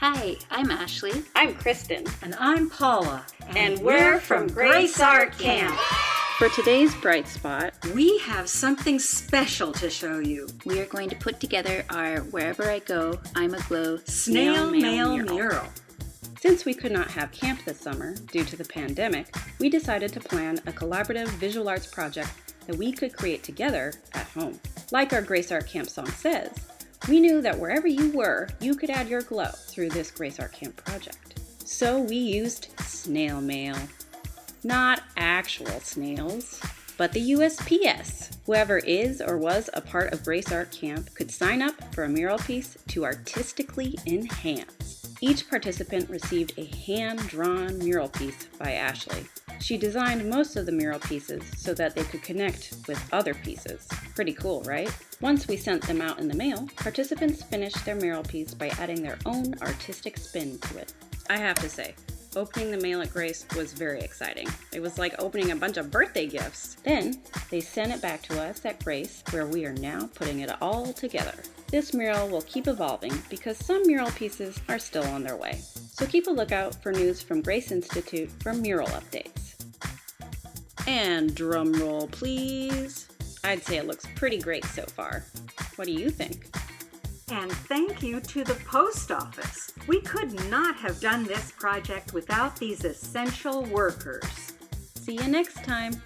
Hi, I'm Ashley. I'm Kristin. And I'm Paula. And we're from Grace Art Camp. For today's Bright Spot, we have something special to show you. We are going to put together our Wherever I Go, I'm Aglow Snail Mail mural. Since we could not have camp this summer due to the pandemic, we decided to plan a collaborative visual arts project that we could create together at home. Like our Grace Art Camp song says, we knew that wherever you were, you could add your glow through this Grace Art Camp project. So we used snail mail. Not actual snails, but the USPS. Whoever is or was a part of Grace Art Camp could sign up for a mural piece to artistically enhance. Each participant received a hand-drawn mural piece by Ashley. She designed most of the mural pieces so that they could connect with other pieces. Pretty cool, right? Once we sent them out in the mail, participants finished their mural piece by adding their own artistic spin to it. I have to say, opening the mail at Grace was very exciting. It was like opening a bunch of birthday gifts. Then they sent it back to us at Grace, where we are now putting it all together. This mural will keep evolving because some mural pieces are still on their way. So keep a lookout for news from Grace Institute for mural updates. And drum roll, please. I'd say it looks pretty great so far. What do you think? And thank you to the post office. We could not have done this project without these essential workers. See you next time.